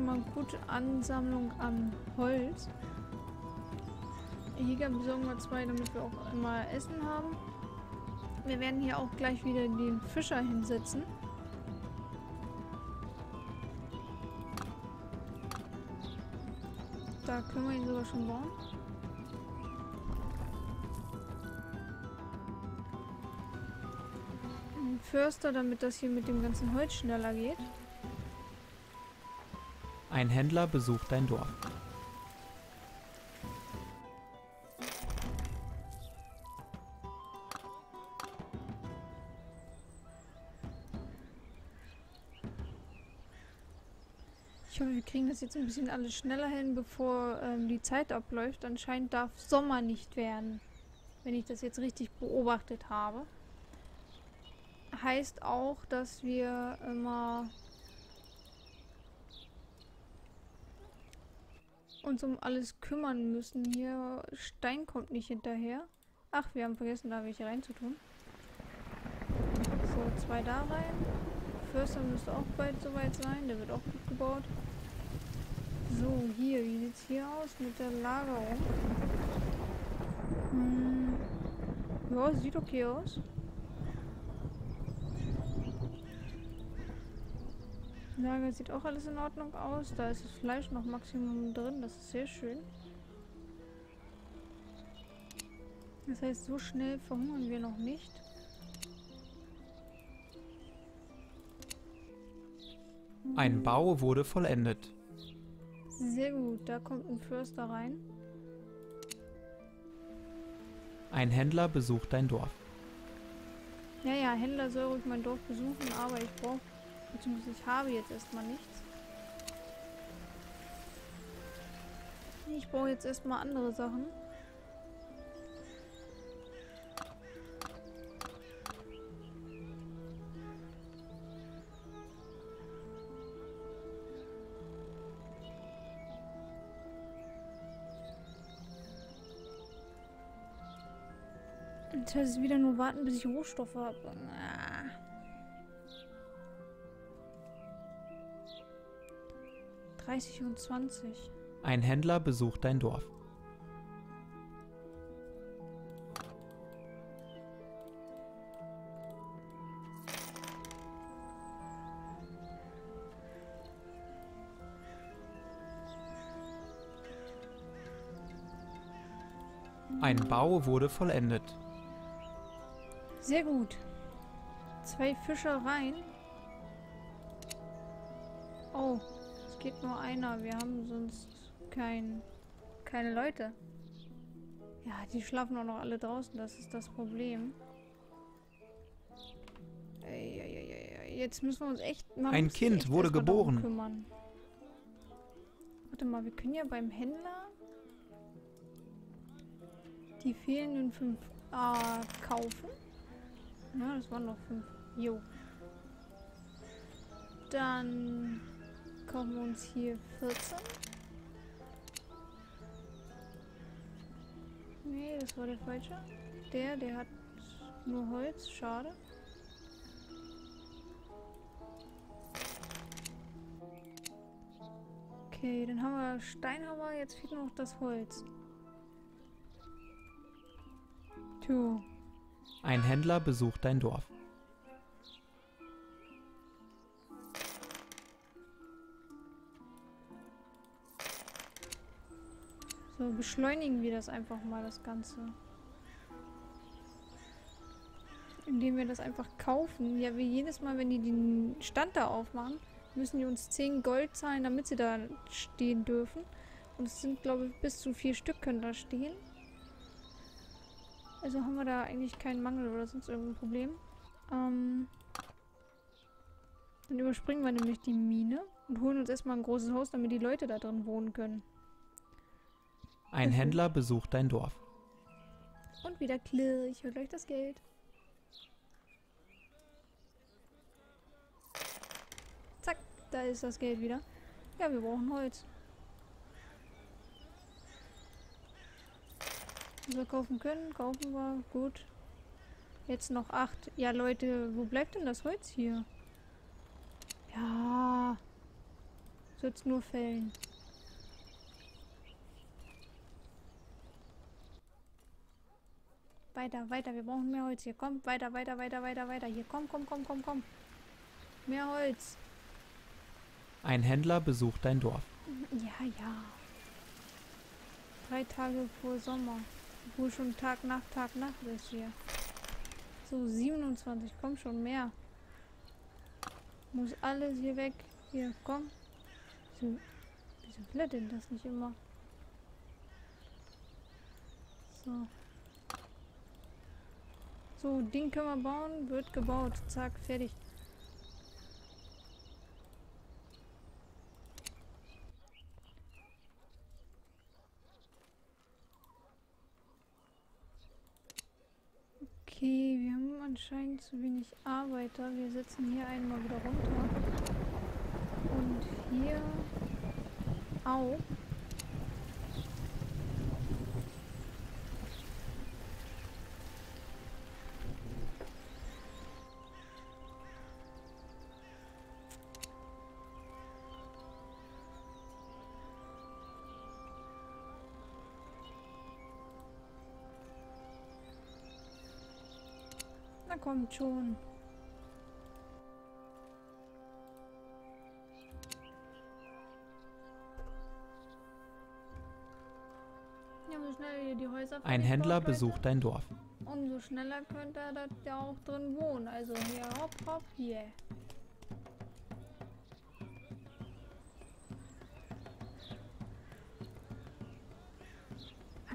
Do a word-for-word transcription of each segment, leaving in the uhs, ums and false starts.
schon mal eine gute Ansammlung an Holz. Jäger besorgen wir zwei, damit wir auch immer Essen haben. Wir werden hier auch gleich wieder den Fischer hinsetzen. Da können wir ihn sogar schon bauen. Ein Förster, damit das hier mit dem ganzen Holz schneller geht. Ein Händler besucht dein Dorf. Ich hoffe, wir kriegen das jetzt ein bisschen alles schneller hin, bevor ähm, die Zeit abläuft. Anscheinend darf Sommer nicht werden, wenn ich das jetzt richtig beobachtet habe. Heißt auch, dass wir immer uns um alles kümmern müssen. Hier, Stein kommt nicht hinterher. Ach, wir haben vergessen, da welche reinzutun. So, zwei da rein. Förster müsste auch bald soweit sein. Der wird auch gut gebaut. So, hier. Wie sieht es hier aus mit der Lagerung? Hm. Ja, sieht okay aus. Lager sieht auch alles in Ordnung aus. Da ist das Fleisch noch Maximum drin. Das ist sehr schön. Das heißt, so schnell verhungern wir noch nicht. Ein Bau wurde vollendet. Sehr gut, da kommt ein Förster rein. Ein Händler besucht dein Dorf. Ja, ja, Händler soll ruhig mein Dorf besuchen, aber ich brauche, beziehungsweise ich habe jetzt erstmal nichts. Ich brauche jetzt erstmal andere Sachen. Das heißt, wieder nur warten, bis ich Rohstoffe habe. Ah. dreißig und zwanzig. Ein Händler besucht dein Dorf. Ein Bau wurde vollendet. Sehr gut. Zwei Fischer rein. Oh, es geht nur einer. Wir haben sonst kein, keine Leute. Ja, die schlafen auch noch alle draußen. Das ist das Problem. Jetzt müssen wir uns echt mal Ein Kind wurde geboren. Kümmern. Warte mal, wir können ja beim Händler die fehlenden fünf äh, kaufen. Ja, das waren noch fünf. Jo. Dann kaufen wir uns hier vierzehn. Nee, das war der falsche. Der, der hat nur Holz. Schade. Okay, dann haben wir Steinhammer. Jetzt fehlt noch das Holz. Tja. Ein Händler besucht dein Dorf. So, beschleunigen wir das einfach mal, das Ganze. Indem wir das einfach kaufen. Ja, wir jedes Mal, wenn die den Stand da aufmachen, müssen die uns zehn Gold zahlen, damit sie da stehen dürfen. Und es sind, glaube ich, bis zu vier Stück können da stehen. Also haben wir da eigentlich keinen Mangel oder sonst irgendein Problem. Ähm, dann überspringen wir nämlich die Mine und holen uns erstmal ein großes Haus, damit die Leute da drin wohnen können. Ein Händler besucht dein Dorf. Und wieder klirr, ich hol euch das Geld. Zack, da ist das Geld wieder. Ja, wir brauchen Holz. Wir kaufen können, kaufen wir, gut. Jetzt noch acht. Ja, Leute, wo bleibt denn das Holz hier? Ja. Sitzt nur Fellen. Weiter, weiter, wir brauchen mehr Holz. Hier kommt, weiter, weiter, weiter, weiter, weiter. Hier komm, komm, komm, komm, komm. Mehr Holz. Ein Händler besucht dein Dorf. Ja, ja. Drei Tage vor Sommer. Obwohl schon Tag, Nacht, Tag, Nacht ist hier. So, siebenundzwanzig, komm schon, mehr. Muss alles hier weg. Hier, komm. Wieso, wieso will er denn das nicht immer? So. So, Ding können wir bauen. Wird gebaut. Zack, fertig. Okay, wir haben anscheinend zu wenig Arbeiter. Wir setzen hier einmal wieder runter. Und hier... Au! Na kommt schon. Ja, so schnell hier die Häuser. Ein Händler besucht dein Dorf. Umso schneller könnte er da auch drin wohnen. Also hier, hopp, hopp, hier. Yeah.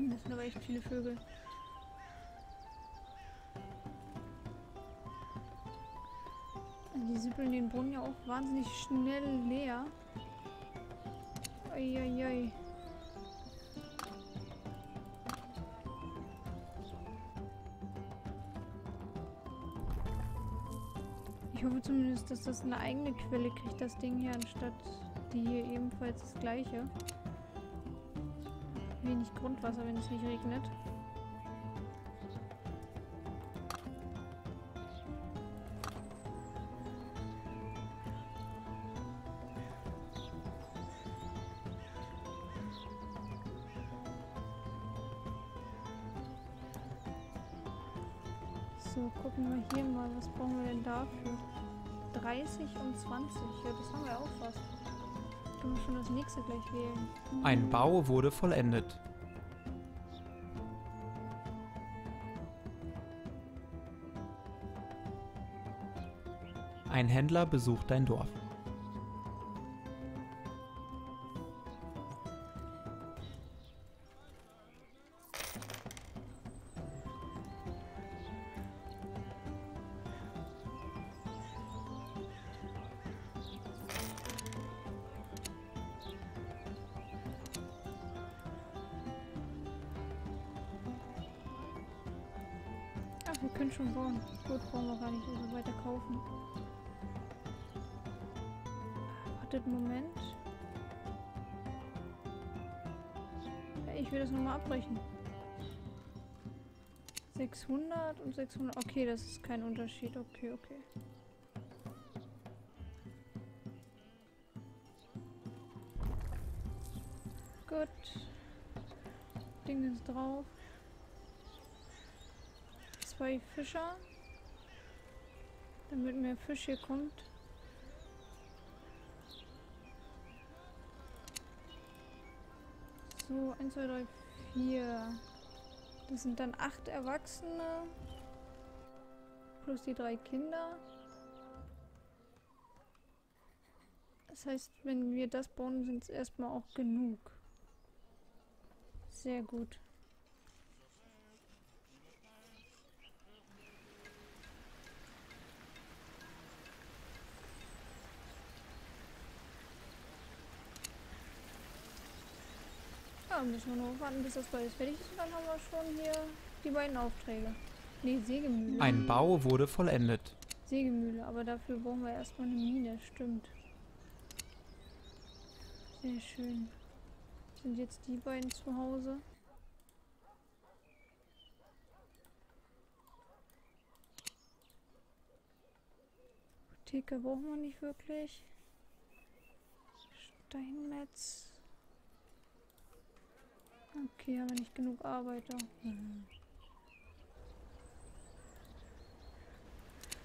Das sind aber echt viele Vögel. Die sippeln den Brunnen ja auch wahnsinnig schnell leer. Eieiei. Ich hoffe zumindest, dass das eine eigene Quelle kriegt, das Ding hier, anstatt die hier ebenfalls das gleiche. Wenig Grundwasser, wenn es nicht regnet. So, gucken wir hier mal, was brauchen wir denn dafür? dreißig und zwanzig, ja, das haben wir auch fast. Können wir schon das nächste gleich wählen. Mhm. Ein Bau wurde vollendet. Ein Händler besucht dein Dorf. Wir können schon bauen. Gut, brauchen wir gar nicht so weiter kaufen. Wartet einen Moment. Ich will das nochmal abbrechen. sechshundert und sechshundert. Okay, das ist kein Unterschied. Okay, okay. Gut. Ding ist drauf. Zwei Fischer, damit mehr Fisch hier kommt. So, eins, zwei, drei, vier. Das sind dann acht Erwachsene. Plus die drei Kinder. Das heißt, wenn wir das bauen, sind es erstmal auch genug. Sehr gut. Ja, müssen wir nur warten, bis das Gold fertig ist, und dann haben wir schon hier die beiden Aufträge. Ne, Sägemühle. Ein Bau wurde vollendet. Sägemühle, aber dafür brauchen wir erstmal eine Mine, stimmt. Sehr schön. Sind jetzt die beiden zu Hause? Apotheke brauchen wir nicht wirklich. dahin metz. Okay, haben wir nicht genug Arbeiter. Hm.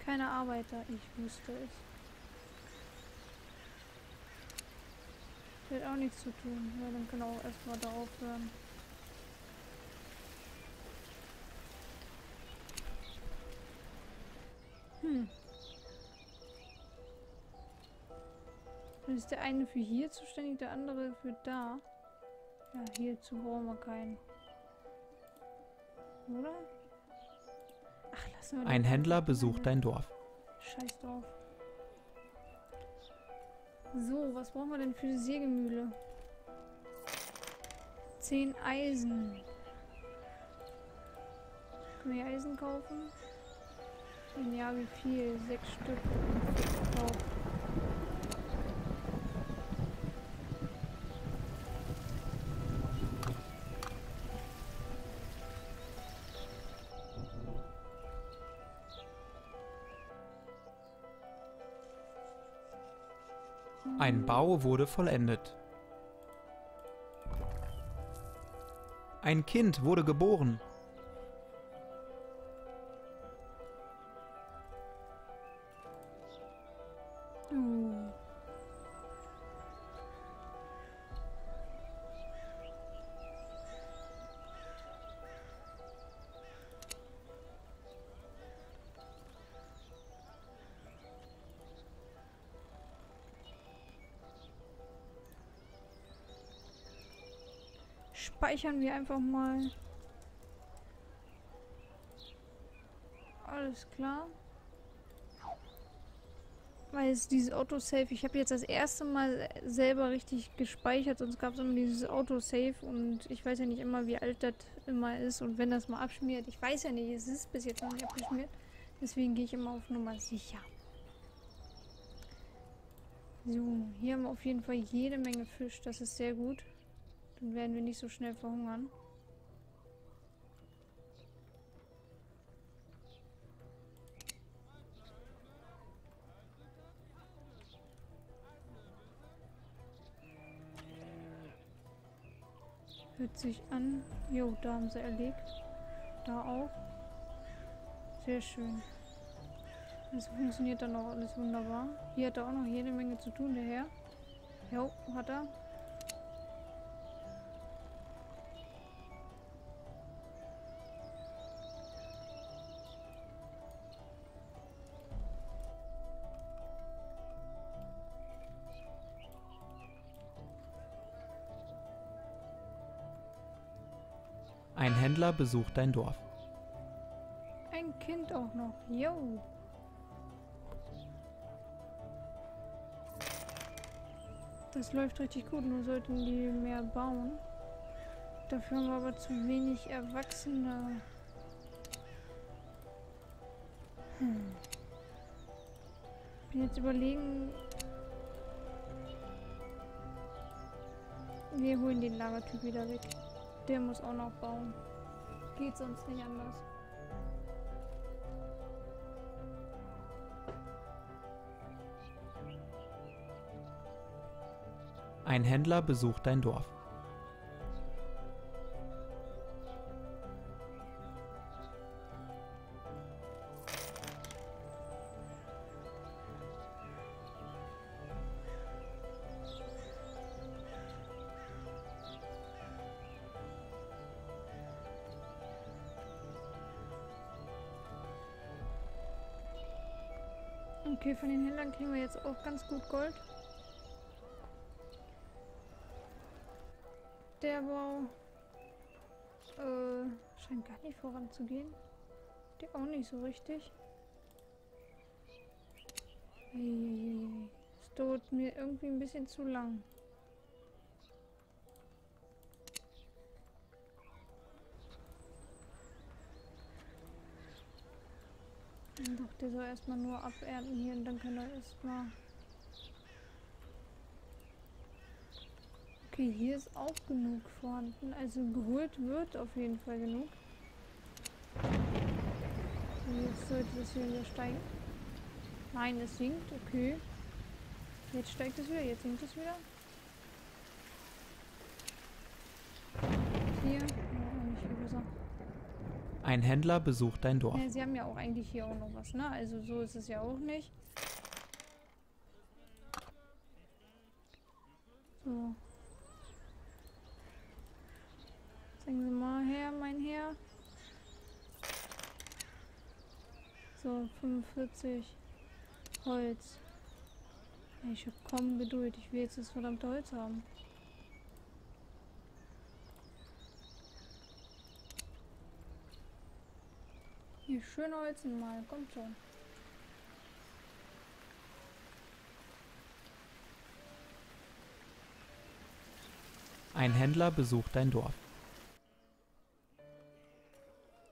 Keine Arbeiter, ich wusste es. Das hat auch nichts zu tun. Ja, dann können wir auch erstmal da aufhören. Hm. Dann ist der eine für hier zuständig, der andere für da. Ja, hierzu brauchen wir keinen. Oder? Ach, lassen wir den. Ein Händler besucht dein Dorf. Scheiß Dorf. So, was brauchen wir denn für die Sägemühle? Zehn Eisen. Können wir Eisen kaufen? Wenn ja, wie viel? Sechs Stück. Drauf. Ein Bau wurde vollendet. Ein Kind wurde geboren. Uh. Speichern wir einfach mal. Alles klar. Weil es dieses Autosave, ich habe jetzt das erste Mal selber richtig gespeichert, sonst gab es immer dieses Autosave und ich weiß ja nicht immer, wie alt das immer ist und wenn das mal abschmiert. Ich weiß ja nicht, es ist bis jetzt noch nicht abgeschmiert, deswegen gehe ich immer auf Nummer sicher. So, hier haben wir auf jeden Fall jede Menge Fisch, das ist sehr gut. Dann werden wir nicht so schnell verhungern. Hört sich an. Jo, da haben sie erlegt. Da auch. Sehr schön. Das funktioniert dann auch alles wunderbar. Hier hat er auch noch jede Menge zu tun, der Herr. Jo, hat er. Ein Händler besucht dein Dorf. Ein Kind auch noch. Jo. Das läuft richtig gut, nur sollten die mehr bauen. Dafür haben wir aber zu wenig Erwachsene. Hm. Ich bin jetzt überlegen... Wir holen den Lagertyp wieder weg. Der muss auch noch bauen. Geht sonst nicht anders. Ein Händler besucht dein Dorf. Okay, von den Händlern kriegen wir jetzt auch ganz gut Gold. Der Bau äh, scheint gar nicht voranzugehen. Der auch nicht so richtig. Es dauert mir irgendwie ein bisschen zu lang. Doch, der soll erstmal nur abernten hier und dann kann er erstmal. Okay, hier ist auch genug vorhanden. Also geholt wird auf jeden Fall genug. Und jetzt sollte das hier wieder steigen. Nein, es sinkt, okay. Jetzt steigt es wieder, jetzt sinkt es wieder. Ein Händler besucht dein Dorf. Ja, sie haben ja auch eigentlich hier auch noch was, ne? Also so ist es ja auch nicht. So. Zeigen Sie mal her, mein Herr. So, fünfundvierzig Holz. Ich hab kaum Geduld. Ich will jetzt das verdammte Holz haben. Hier, schön holzen mal. Kommt schon. Ein Händler besucht dein Dorf.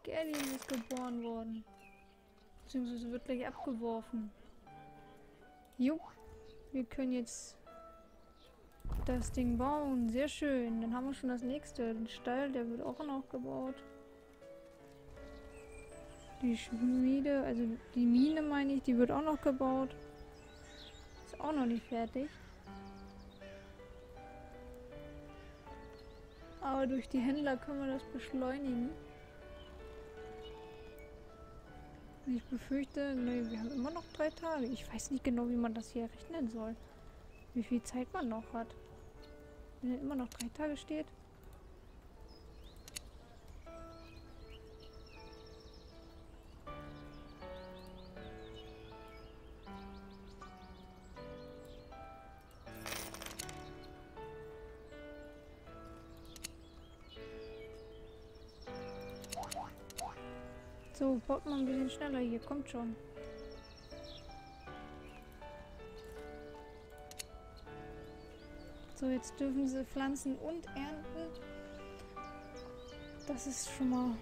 Gerdin ist geboren worden. Beziehungsweise wird gleich abgeworfen. Jo. Wir können jetzt das Ding bauen. Sehr schön. Dann haben wir schon das nächste. Den Stall, der wird auch noch gebaut. Die Schmiede, also die Mine meine ich, die wird auch noch gebaut. Ist auch noch nicht fertig. Aber durch die Händler können wir das beschleunigen. Ich befürchte, ne, wir haben immer noch drei Tage. Ich weiß nicht genau, wie man das hier rechnen soll. Wie viel Zeit man noch hat. Wenn er immer noch drei Tage steht. So, baut mal ein bisschen schneller hier, kommt schon. So, jetzt dürfen sie pflanzen und ernten. Das ist schon mal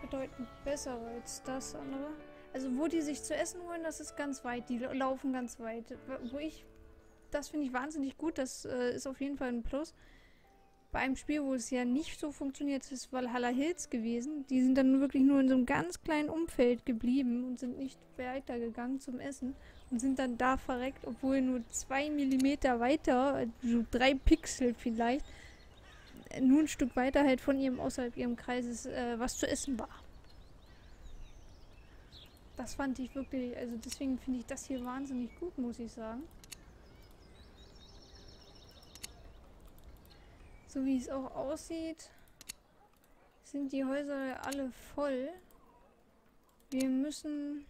bedeutend besser als das andere. Also wo die sich zu essen holen, das ist ganz weit. Die laufen ganz weit. Wo ich, das finde ich wahnsinnig gut. Das äh, ist auf jeden Fall ein Plus. Bei einem Spiel, wo es ja nicht so funktioniert, ist Valhalla Hills gewesen. Die sind dann wirklich nur in so einem ganz kleinen Umfeld geblieben und sind nicht weitergegangen zum Essen und sind dann da verreckt, obwohl nur zwei Millimeter weiter, so drei Pixel vielleicht, nur ein Stück weiter halt von ihrem, außerhalb ihrem Kreises, äh, was zu essen war. Das fand ich wirklich, also deswegen finde ich das hier wahnsinnig gut, muss ich sagen. So wie es auch aussieht, sind die Häuser alle voll. Wir müssen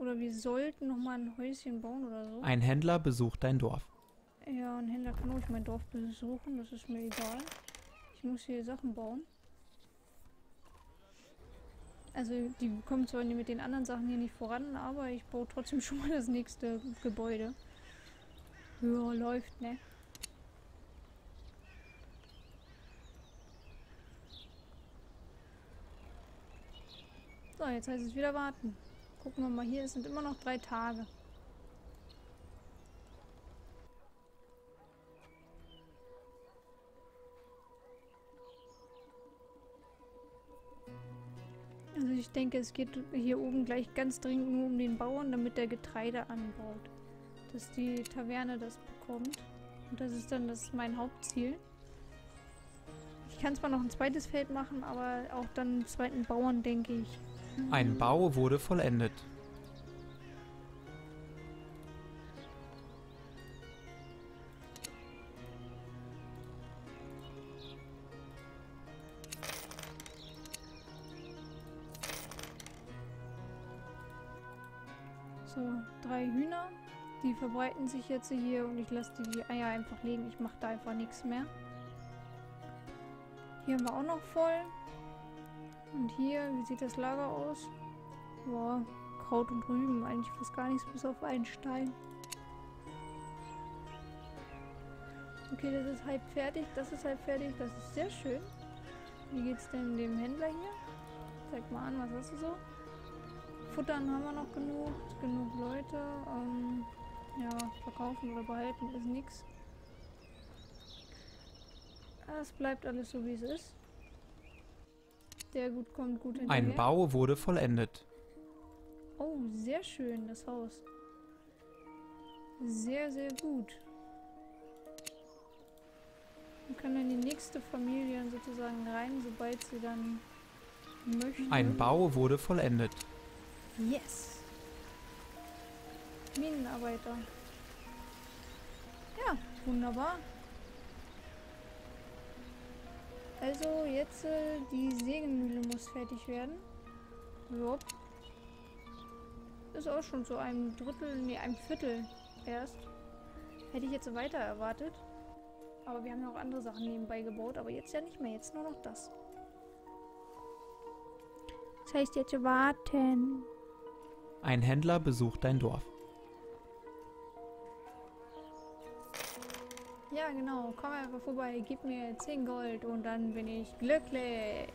oder wir sollten nochmal ein Häuschen bauen oder so. Ein Händler besucht dein Dorf. Ja, ein Händler kann auch mein Dorf besuchen, das ist mir egal. Ich muss hier Sachen bauen. Also die kommen zwar mit den anderen Sachen hier nicht voran, aber ich baue trotzdem schon mal das nächste Gebäude. Ja, läuft, ne? So, jetzt heißt es wieder warten. Gucken wir mal hier, es sind immer noch drei Tage. Also ich denke, es geht hier oben gleich ganz dringend nur um den Bauern, damit der Getreide anbaut. Dass die Taverne das bekommt. Und das ist dann das mein Hauptziel. Ich kann zwar noch ein zweites Feld machen, aber auch dann einen zweiten Bauern, denke ich. Ein Bau wurde vollendet. So, drei Hühner. Die verbreiten sich jetzt hier und ich lasse die Eier einfach legen. Ich mache da einfach nichts mehr. Hier haben wir auch noch voll. Und hier, wie sieht das Lager aus? Boah, Kraut und Rüben, eigentlich fast gar nichts, bis auf einen Stein. Okay, das ist halb fertig, das ist halb fertig, das ist sehr schön. Wie geht's denn dem Händler hier? Zeig mal an, was hast du so? Futtern haben wir noch genug, genug Leute. Ähm, ja, verkaufen oder behalten ist nichts. Es bleibt alles so, wie es ist. Der gut kommt gut hinterher. Ein Bau wurde vollendet. Oh, sehr schön, das Haus. Sehr, sehr gut. Man kann dann die nächste Familie sozusagen rein, sobald sie dann möchte. Ein Bau wurde vollendet. Yes. Minenarbeiter. Ja, wunderbar. Also jetzt äh, die Sägemühle muss fertig werden. So. Ist auch schon so ein Drittel, nee, ein Viertel erst. Hätte ich jetzt so weiter erwartet. Aber wir haben ja auch andere Sachen nebenbei gebaut, aber jetzt ja nicht mehr, jetzt nur noch das. Das heißt jetzt warten. Ein Händler besucht dein Dorf. Ja genau, komm einfach vorbei, gib mir zehn Gold und dann bin ich glücklich.